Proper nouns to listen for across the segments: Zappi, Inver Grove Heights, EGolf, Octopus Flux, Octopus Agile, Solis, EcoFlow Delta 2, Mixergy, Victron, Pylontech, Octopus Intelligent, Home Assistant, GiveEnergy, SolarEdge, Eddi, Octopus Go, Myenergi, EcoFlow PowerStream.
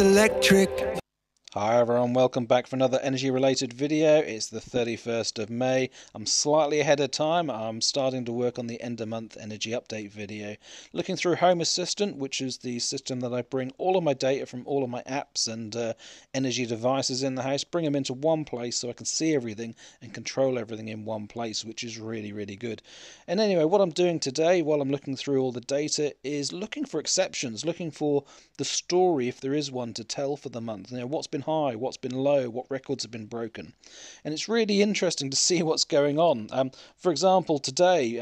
is electric. Hi everyone, welcome back for another energy related video. It's the 31st of May. I'm slightly ahead of time. I'm starting to work on the end of month energy update video. Looking through Home Assistant, which is the system that I bring all of my data from all of my apps and energy devices in the house, bring them into one place so I can see everything and control everything in one place, which is really, really good. And anyway, what I'm doing today while I'm looking through all the data is looking for exceptions, looking for the story, if there is one, to tell for the month. You know, what's been high, what's been low, what records have been broken, and it's really interesting to see what's going on. For example, today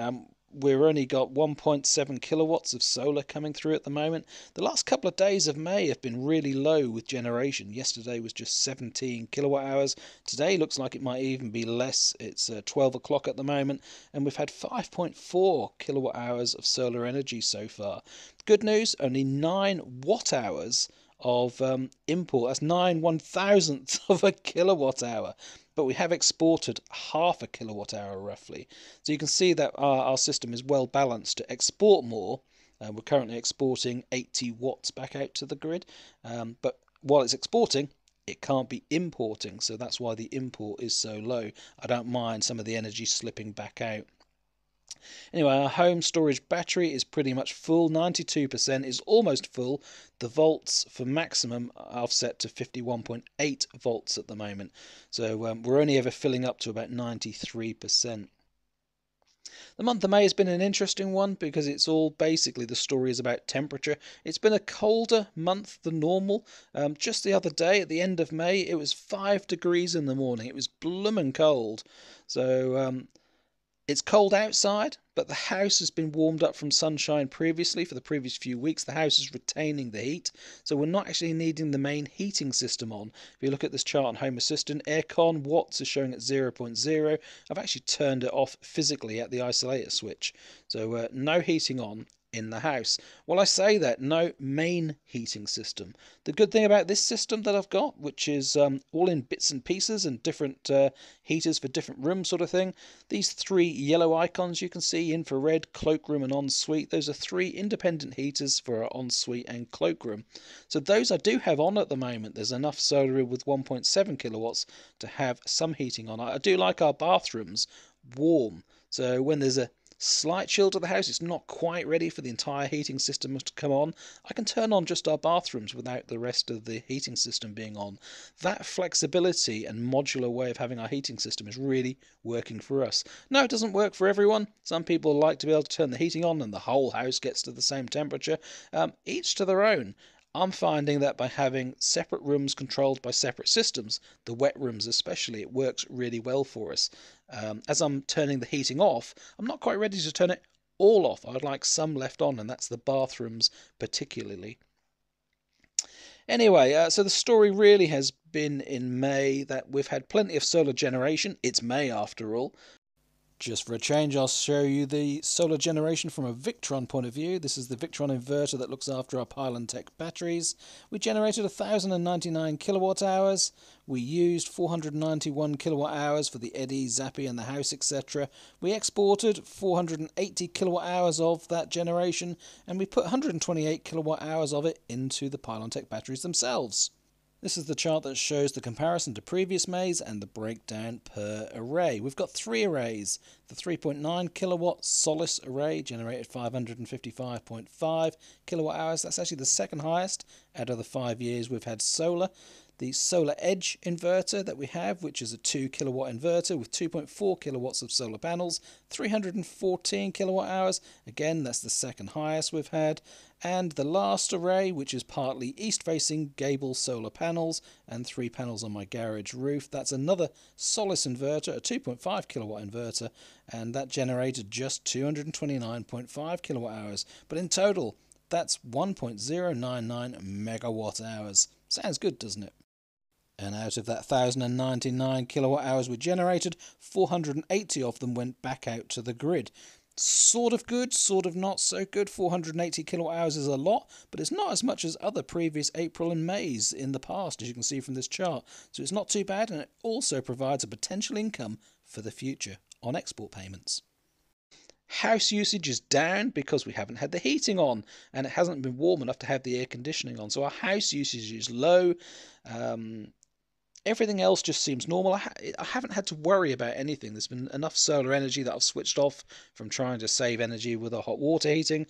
we've only got 1.7 kilowatts of solar coming through at the moment. The last couple of days of May have been really low with generation. Yesterday was just 17 kilowatt hours. Today looks like it might even be less. It's 12 o'clock at the moment, and we've had 5.4 kilowatt hours of solar energy so far. Good news, only 9 watt hours of import. That's 9/1000th of a kilowatt hour, but we have exported half a kilowatt hour roughly. So you can see that our system is well balanced to export more. We're currently exporting 80 watts back out to the grid, but while it's exporting, it can't be importing, so that's why the import is so low. I don't mind some of the energy slipping back out. Anyway, our home storage battery is pretty much full. 92% is almost full. The volts for maximum are set to 51.8 volts at the moment. So we're only ever filling up to about 93%. The month of May has been an interesting one because it's all basically the story is about temperature. It's been a colder month than normal. Just the other day at the end of May, it was 5 degrees in the morning. It was bloomin' cold. So it's cold outside, but the house has been warmed up from sunshine previously. For the previous few weeks, the house is retaining the heat, so we're not actually needing the main heating system on. If you look at this chart on Home Assistant, aircon watts is showing at 0.0. I've actually turned it off physically at the isolator switch, so no heating on in the house. Well, I say that, no main heating system. The good thing about this system that I've got, which is all in bits and pieces and different heaters for different rooms sort of thing, these 3 yellow icons you can see, infrared, cloakroom and ensuite, those are 3 independent heaters for our ensuite and cloakroom. So those I do have on at the moment. There's enough solar with 1.7 kilowatts to have some heating on. I do like our bathrooms warm, so when there's a slight chill to the house, it's not quite ready for the entire heating system to come on, I can turn on just our bathrooms without the rest of the heating system being on. That flexibility and modular way of having our heating system is really working for us. Now, it doesn't work for everyone. Some people like to be able to turn the heating on and the whole house gets to the same temperature. Each to their own. I'm finding that by having separate rooms controlled by separate systems, the wet rooms especially, it works really well for us. As I'm turning the heating off, I'm not quite ready to turn it all off. I'd like some left on, and that's the bathrooms particularly. Anyway, so the story really has been in May that we've had plenty of solar generation. It's May after all. Just for a change, I'll show you the solar generation from a Victron point of view. This is the Victron inverter that looks after our Pylontech batteries. We generated 1,099 kilowatt hours. We used 491 kilowatt hours for the Eddi, Zappi and the house, etc. We exported 480 kilowatt hours of that generation, and we put 128 kilowatt hours of it into the Pylontech batteries themselves. This is the chart that shows the comparison to previous Mays and the breakdown per array. We've got 3 arrays. The 3.9 kilowatt Solis array generated 555.5 kilowatt hours. That's actually the second highest out of the 5 years we've had solar. The SolarEdge inverter that we have, which is a 2 kilowatt inverter with 2.4 kilowatts of solar panels, 314 kilowatt hours. Again, that's the second highest we've had. And the last array, which is partly east-facing gable solar panels and 3 panels on my garage roof. That's another Solis inverter, a 2.5 kilowatt inverter, and that generated just 229.5 kilowatt hours. But in total, that's 1.099 megawatt hours. Sounds good, doesn't it? And out of that 1,099 kilowatt hours we generated, 480 of them went back out to the grid. Sort of good, sort of not so good. 480 kilowatt hours is a lot, but it's not as much as other previous April and Mays in the past, as you can see from this chart. So it's not too bad, and it also provides a potential income for the future on export payments. House usage is down because we haven't had the heating on and it hasn't been warm enough to have the air conditioning on. So our house usage is low. Everything else just seems normal. I haven't had to worry about anything. There's been enough solar energy that I've switched off from trying to save energy with our hot water heating.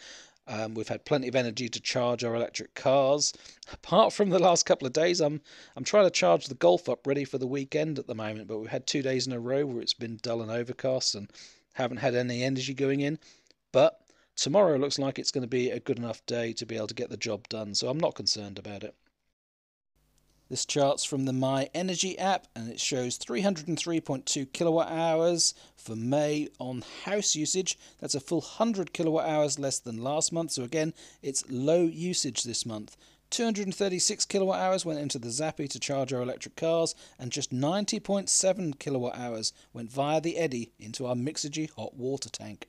We've had plenty of energy to charge our electric cars. Apart from the last couple of days, I'm trying to charge the Golf up ready for the weekend at the moment, but we've had 2 days in a row where it's been dull and overcast and haven't had any energy going in. But tomorrow looks like it's going to be a good enough day to be able to get the job done, so I'm not concerned about it. This chart's from the Myenergi app and it shows 303.2 kilowatt hours for May on house usage. That's a full 100 kilowatt hours less than last month. So again, it's low usage this month. 236 kilowatt hours went into the Zappi to charge our electric cars and just 90.7 kilowatt hours went via the Eddi into our Mixergy hot water tank.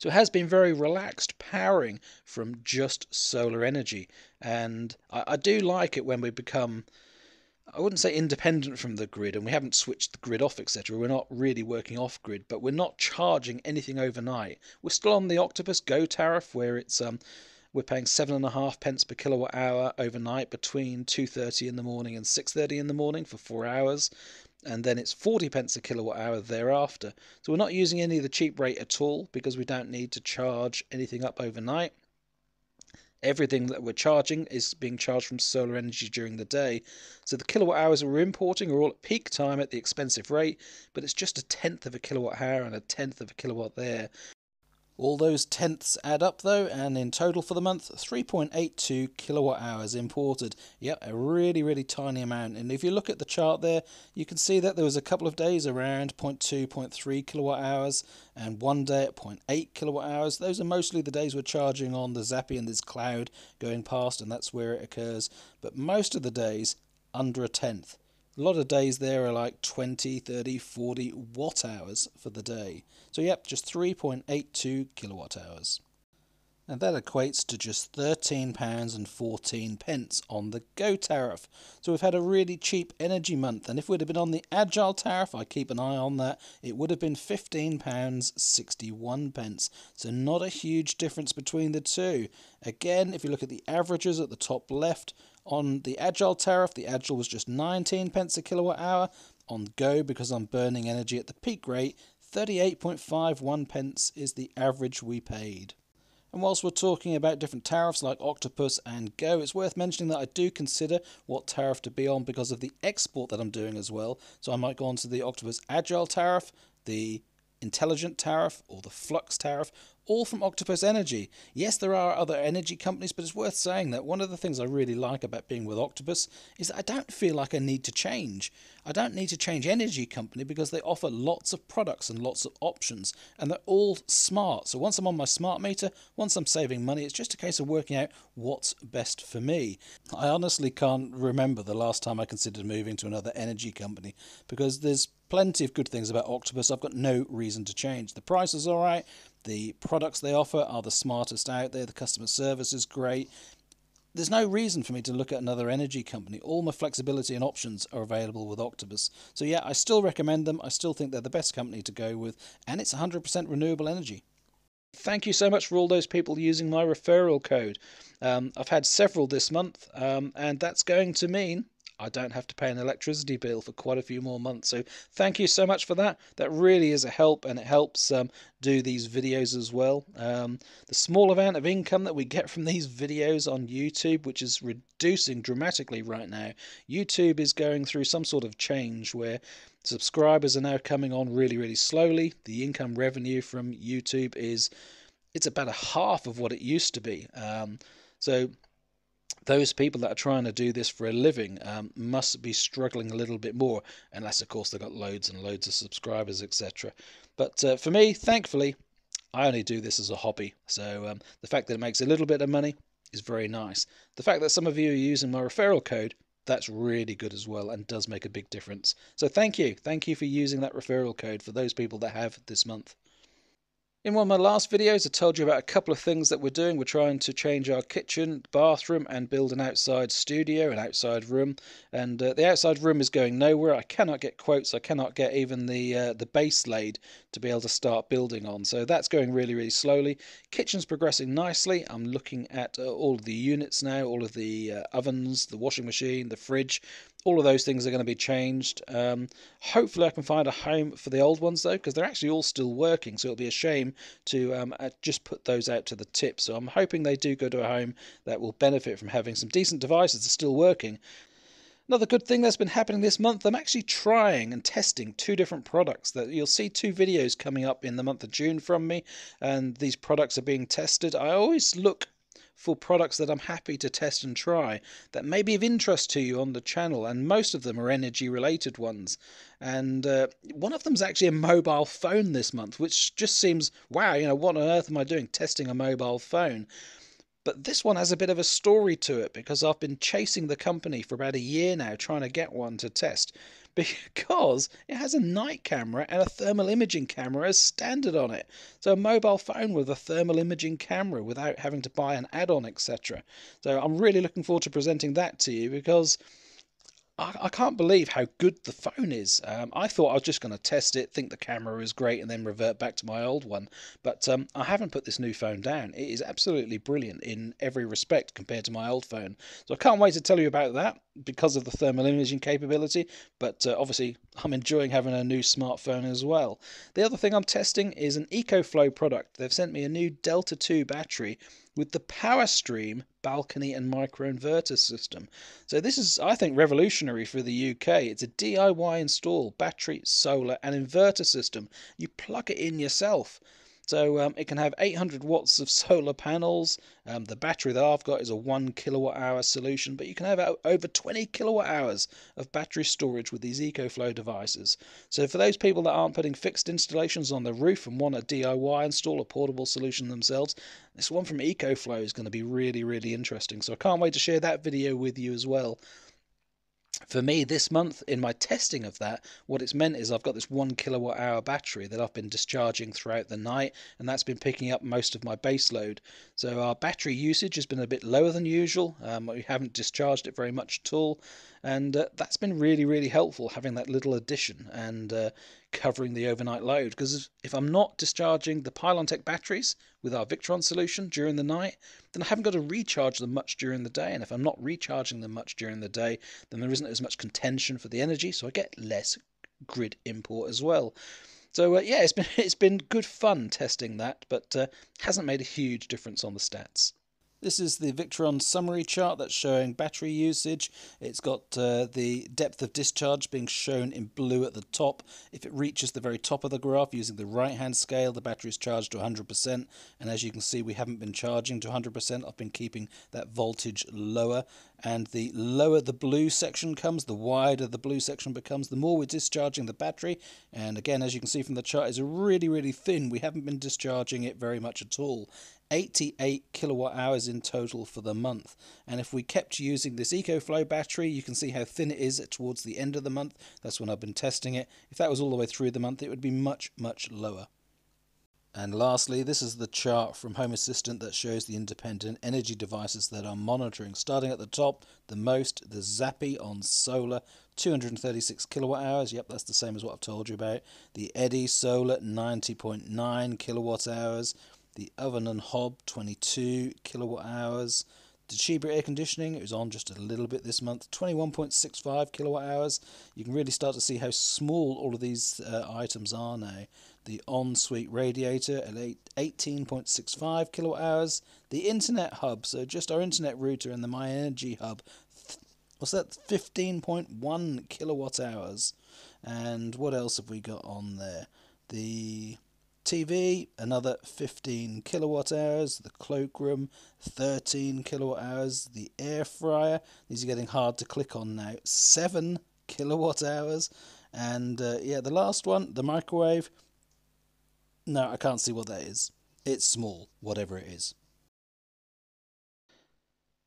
So it has been very relaxed powering from just solar energy, and I do like it when we become, I wouldn't say independent from the grid, and we haven't switched the grid off, etc. We're not really working off grid, but we're not charging anything overnight. We're still on the Octopus Go tariff where it's we're paying 7.5 pence per kilowatt hour overnight between 2:30 in the morning and 6:30 in the morning for 4 hours. And then it's 40 pence a kilowatt hour thereafter. So we're not using any of the cheap rate at all because we don't need to charge anything up overnight. Everything that we're charging is being charged from solar energy during the day. So the kilowatt hours we're importing are all at peak time at the expensive rate, but it's just a tenth of a kilowatt hour and a tenth of a kilowatt there. All those tenths add up though, and in total for the month, 3.82 kilowatt hours imported. Yep, a really tiny amount. And if you look at the chart there, you can see that there was a couple of days around 0.2, 0.3 kilowatt hours, and one day at 0.8 kilowatt hours. Those are mostly the days we're charging on the Zappi and this cloud going past, and that's where it occurs. But most of the days, under a tenth. A lot of days there are like 20, 30, 40 watt hours for the day. So yep, just 3.82 kilowatt hours. And that equates to just £13.14 on the Go tariff. So we've had a really cheap energy month. And if we'd have been on the Agile tariff, I keep an eye on that, it would have been £15.61. So not a huge difference between the two. Again, if you look at the averages at the top left, on the Agile tariff, the Agile was just 19 pence a kilowatt hour. On Go, because I'm burning energy at the peak rate, 38.51 pence is the average we paid. And whilst we're talking about different tariffs like Octopus and Go, it's worth mentioning that I do consider what tariff to be on because of the export that I'm doing as well. So I might go on to the Octopus Agile tariff, the Intelligent tariff, or the Flux tariff, all from Octopus Energy. Yes, there are other energy companies, but it's worth saying that one of the things I really like about being with Octopus is that I don't feel like I need to change. I don't need to change energy company because they offer lots of products and lots of options, and they're all smart. So once I'm on my smart meter, once I'm saving money, it's just a case of working out what's best for me. I honestly can't remember the last time I considered moving to another energy company because there's plenty of good things about Octopus. I've got no reason to change. The price is all right. The products they offer are the smartest out there. The customer service is great. There's no reason for me to look at another energy company. All my flexibility and options are available with Octopus. So yeah, I still recommend them. I still think they're the best company to go with. And it's 100% renewable energy. Thank you so much for all those people using my referral code. I've had several this month, and that's going to mean I don't have to pay an electricity bill for quite a few more months. So thank you so much for that. That really is a help, and it helps do these videos as well. The small amount of income that we get from these videos on YouTube, which is reducing dramatically right now. YouTube is going through some sort of change where subscribers are now coming on really slowly. The income revenue from YouTube is, it's about a half of what it used to be. So those people that are trying to do this for a living must be struggling a little bit more, unless of course they've got loads and loads of subscribers, etc. But for me, thankfully, I only do this as a hobby, so the fact that it makes a little bit of money is very nice. The fact that some of you are using my referral code, that's really good as well and does make a big difference. So thank you for using that referral code for those people that have this month. In one of my last videos, I told you about a couple of things that we're doing. We're trying to change our kitchen, bathroom, and build an outside studio, an outside room. And the outside room is going nowhere. I cannot get quotes. I cannot get even the base laid to be able to start building on. So that's going really, really slowly. Kitchen's progressing nicely. I'm looking at all of the units now, all of the ovens, the washing machine, the fridge. All of those things are going to be changed. Hopefully I can find a home for the old ones though, because they're actually all still working, so it'll be a shame to just put those out to the tip. So I'm hoping they do go to a home that will benefit from having some decent devices that are still working. Another good thing that's been happening this month, I'm actually trying and testing two different products. That you'll see two videos coming up in the month of June from me, and these products are being tested. I always look for products that I'm happy to test and try that may be of interest to you on the channel, and most of them are energy related ones. And one of them is actually a mobile phone this month, which just seems, wow, you know, what on earth am I doing testing a mobile phone? But this one has a bit of a story to it, because I've been chasing the company for about a year now trying to get one to test, because it has a night camera and a thermal imaging camera as standard on it. So a mobile phone with a thermal imaging camera without having to buy an add-on, etc. So I'm really looking forward to presenting that to you, because I can't believe how good the phone is. I thought I was just going to test it, think the camera is great, and then revert back to my old one. But I haven't put this new phone down. It is absolutely brilliant in every respect compared to my old phone. So I can't wait to tell you about that because of the thermal imaging capability. But obviously, I'm enjoying having a new smartphone as well. The other thing I'm testing is an EcoFlow product. They've sent me a new Delta 2 battery with the PowerStream balcony and microinverter system. So this is, I think, revolutionary for the UK. It's a DIY install, battery, solar and inverter system. You plug it in yourself. So it can have 800 watts of solar panels. The battery that I've got is a 1 kilowatt hour solution, but you can have over 20 kilowatt hours of battery storage with these EcoFlow devices. So for those people that aren't putting fixed installations on the roof and want a DIY install, a portable solution themselves, this one from EcoFlow is going to be really, really interesting. So I can't wait to share that video with you as well. For me this month, in my testing of that, what it's meant is I've got this 1 kilowatt hour battery that I've been discharging throughout the night, and that's been picking up most of my base load. So our battery usage has been a bit lower than usual. We haven't discharged it very much at all, and that's been really, really helpful having that little addition and covering the overnight load, because if I'm not discharging the Pylontech batteries with our Victron solution during the night, then I haven't got to recharge them much during the day, and if I'm not recharging them much during the day, then there isn't as much contention for the energy, so I get less grid import as well. So yeah, it's been good fun testing that, but hasn't made a huge difference on the stats. This is the Victron summary chart that's showing battery usage. It's got the depth of discharge being shown in blue at the top. If it reaches the very top of the graph using the right-hand scale, the battery is charged to 100%. And as you can see, we haven't been charging to 100%. I've been keeping that voltage lower. And the lower the blue section comes, the wider the blue section becomes, the more we're discharging the battery. And again, as you can see from the chart, it's really, really thin. We haven't been discharging it very much at all. 88 kilowatt hours in total for the month, and if we kept using this EcoFlow battery, you can see how thin it is towards the end of the month. That's when I've been testing it. If that was all the way through the month, it would be much, much lower. And lastly, this is the chart from Home Assistant that shows the independent energy devices that are monitoring. Starting at the top, the most, the Zappi on solar, 236 kilowatt hours. Yep, that's the same as what I've told you about. The Eddi solar, 90.9 kilowatt hours. The oven and hob, 22 kilowatt hours. The Chiba air conditioning, it was on just a little bit this month, 21.65 kilowatt hours. You can really start to see how small all of these items are now. The ensuite radiator at 18.65 kilowatt hours. The internet hub, so just our internet router and the Myenergi hub, what's that, 15.1 kilowatt hours. And what else have we got on there? The TV, another 15 kilowatt hours, the cloakroom, 13 kilowatt hours, the air fryer, these are getting hard to click on now, 7 kilowatt hours, and yeah, the last one, the microwave, no, I can't see what that is. It's small, whatever it is.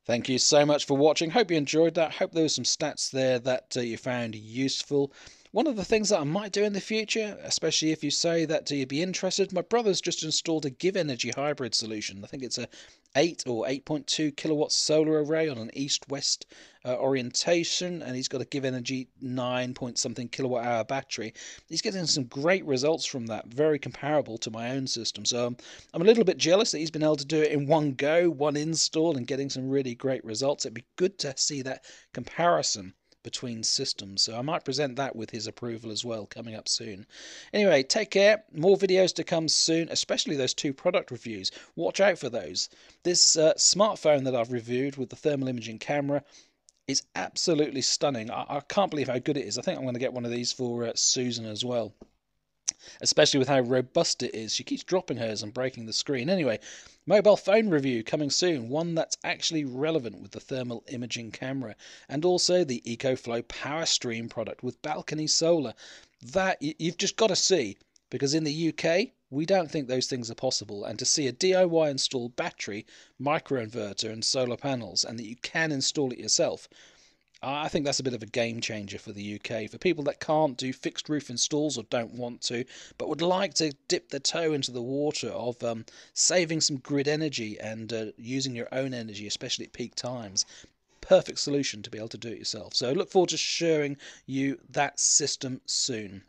Thank you so much for watching. Hope you enjoyed that. Hope there were some stats there that you found useful. One of the things that I might do in the future, especially if you say that do you be interested, my brother's just installed a GiveEnergy hybrid solution. I think it's a 8 or 8.2 kilowatt solar array on an east-west orientation, and he's got a GiveEnergy 9 point something kilowatt hour battery. He's getting some great results from that, very comparable to my own system. So I'm a little bit jealous that he's been able to do it in one go, one install, and getting some really great results. It'd be good to see that comparison between systems, so I might present that with his approval as well coming up soon. Anyway, take care, more videos to come soon, especially those two product reviews. Watch out for those. This smartphone that I've reviewed with the thermal imaging camera is absolutely stunning. I can't believe how good it is. I think I'm going to get one of these for Susan as well, especially with how robust it is. She keeps dropping hers and breaking the screen. Anyway, mobile phone review coming soon, one that's actually relevant with the thermal imaging camera, and also the EcoFlow PowerStream product with balcony solar. That you've just got to see, because in the UK we don't think those things are possible, and to see a DIY installed battery, microinverter and solar panels, and that you can install it yourself, I think that's a bit of a game changer for the UK, for people that can't do fixed roof installs or don't want to, but would like to dip their toe into the water of saving some grid energy and using your own energy, especially at peak times. Perfect solution to be able to do it yourself. So look forward to showing you that system soon.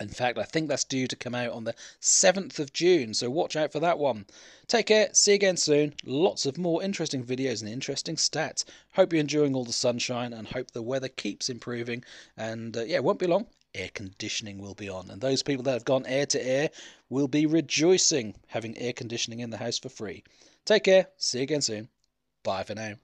In fact, I think that's due to come out on the 7th of June, so watch out for that one. Take care, see you again soon. Lots of more interesting videos and interesting stats. Hope you're enjoying all the sunshine and hope the weather keeps improving. And yeah, it won't be long. Air conditioning will be on. And those people that have gone air to air will be rejoicing having air conditioning in the house for free. Take care, see you again soon. Bye for now.